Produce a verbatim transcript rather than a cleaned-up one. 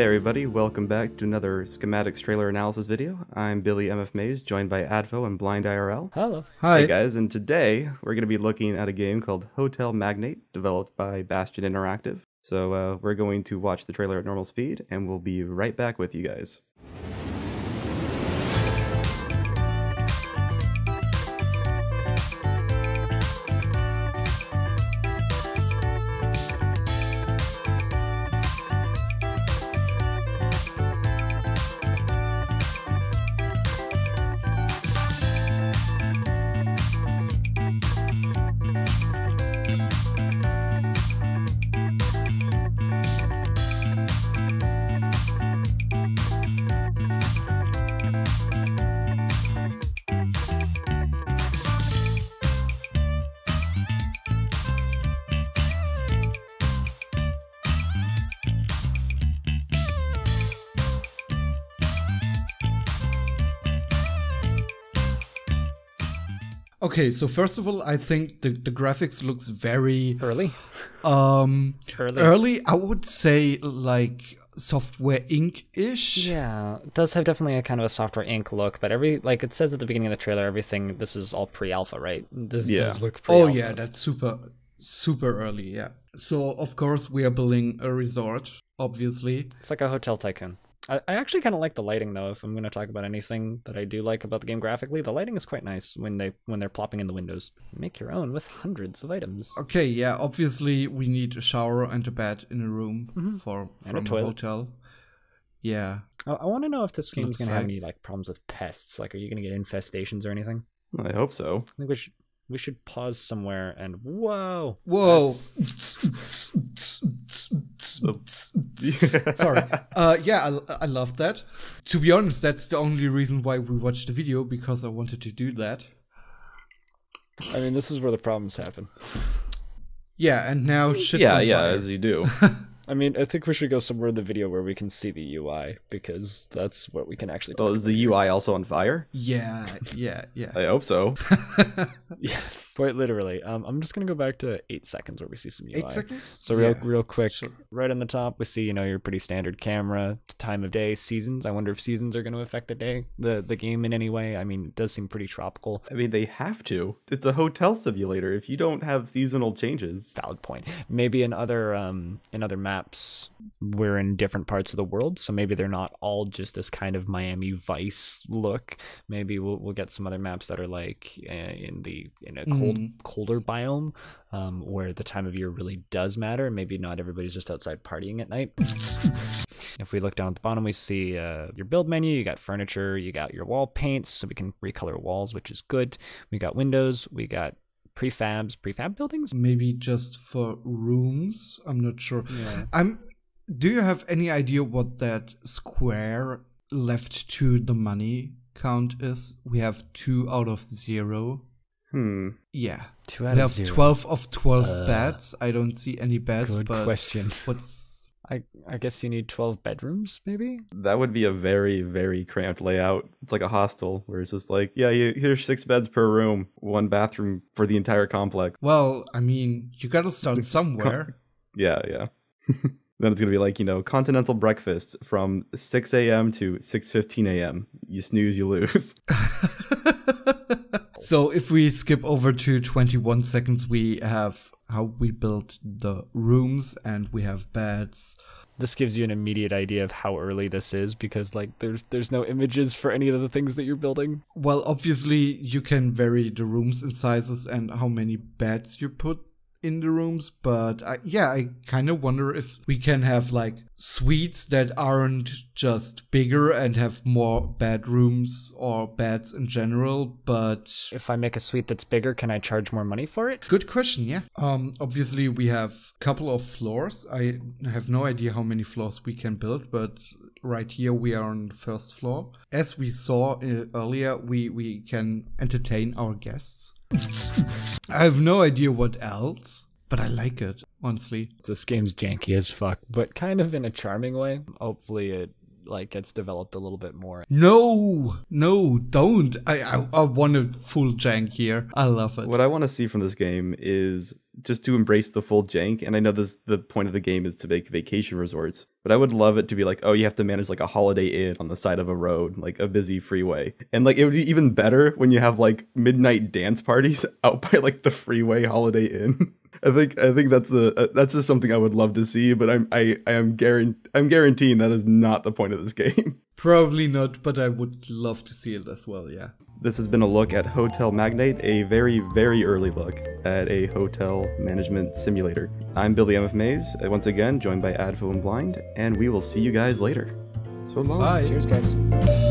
Hey everybody, welcome back to another Schematics Trailer Analysis video. I'm Billy M F Mays, joined by Adfo and Blind I R L. Hello. Hi. Hey guys, and today we're going to be looking at a game called Hotel Magnate, developed by Bastion Interactive. So uh, we're going to watch the trailer at normal speed, and we'll be right back with you guys. Okay, so first of all, I think the, the graphics looks very... Early? Um, early. Early, I would say, like, Software Inc-ish. Yeah, it does have definitely a kind of a Software Inc look, but every, like, it says at the beginning of the trailer, everything, this is all pre-alpha, right? This yeah. does look pre-alpha. Oh yeah, that's super, super early, yeah. So, of course, we are building a resort, obviously. It's like a hotel tycoon. I actually kind of like the lighting, though. If I'm going to talk about anything that I do like about the game graphically, the lighting is quite nice when they when they're plopping in the windows. Make your own with hundreds of items. Okay, yeah. Obviously, we need a shower and a bed in a room mm-hmm. for from and a, a hotel. Yeah. I, I want to know if this game's going like... to have any like problems with pests. Like, are you going to get infestations or anything? I hope so. I think we should we should pause somewhere and whoa, whoa. Sorry. Uh, yeah, I, I love that. To be honest, that's the only reason why we watched the video, because I wanted to do that. I mean, this is where the problems happen. Yeah, and now shit's yeah, on yeah, fire. As you do. I mean, I think we should go somewhere in the video where we can see the U I, because that's what we can actually. Oh, well, is the U I also on fire? Yeah, yeah, yeah. I hope so. Yes, quite literally. Um, I'm just gonna go back to eight seconds where we see some U I. Eight seconds. So real, yeah. real quick, sure. Right on the top, we see you know your pretty standard camera, time of day, seasons. I wonder if seasons are going to affect the day, the the game in any way. I mean, it does seem pretty tropical. I mean, they have to. It's a hotel simulator. If you don't have seasonal changes, valid point. Maybe in other um in other maps. We're in different parts of the world, so maybe they're not all just this kind of Miami Vice look. Maybe we'll we'll get some other maps that are like in the in a cold mm. colder biome, um, where the time of year really does matter. And maybe not everybody's just outside partying at night. If we look down at the bottom, we see uh, your build menu. You got furniture. You got your wall paints, so we can recolor walls, which is good. We got windows. We got prefabs, prefab buildings? Maybe just for rooms. I'm not sure. Yeah. I'm. Do you have any idea what that square left to the money count is? We have two out of zero. Hmm. Yeah. Two out we of zero. We have twelve of twelve uh, beds. I don't see any beds. Good but question. What's I, I guess you need twelve bedrooms, maybe? That would be a very, very cramped layout. It's like a hostel where it's just like, yeah, you, here's six beds per room, one bathroom for the entire complex. Well, I mean, you gotta start somewhere. Yeah, yeah. Then it's gonna be like, you know, continental breakfast from six A M to six fifteen A M You snooze, you lose. So if we skip over to twenty-one seconds, we have how we built the rooms, and we have beds. This gives you an immediate idea of how early this is, because like there's there's no images for any of the things that you're building. Well, obviously you can vary the rooms in sizes and how many beds you put in the rooms, but I, yeah, I kind of wonder if we can have like suites that aren't just bigger and have more bedrooms or beds in general, but... If I make a suite that's bigger, can I charge more money for it? Good question, yeah. Um, obviously, we have a couple of floors. I have no idea how many floors we can build, but right here we are on the first floor. As we saw earlier, we, we can entertain our guests. I have no idea what else, but I like it, honestly. This game's janky as fuck, but kind of in a charming way. Hopefully it like gets developed a little bit more. No, no, don't. I, I, I want a full jank here. I love it. What I want to see from this game is just to embrace the full jank. And I know this, the point of the game is to make vacation resorts, but I would love it to be like, oh, you have to manage like a Holiday Inn on the side of a road, like a busy freeway. And like, it would be even better when you have like midnight dance parties out by like the freeway Holiday Inn. I think I think that's the uh, that's just something I would love to see, but I'm I I am guaran I'm guaranteeing that is not the point of this game. Probably not, but I would love to see it as well. Yeah. This has been a look at Hotel Magnate, a very very early look at a hotel management simulator. I'm Billy M F Mays, once again joined by Adfo and Blind, and we will see you guys later. So long. Bye. Cheers, guys.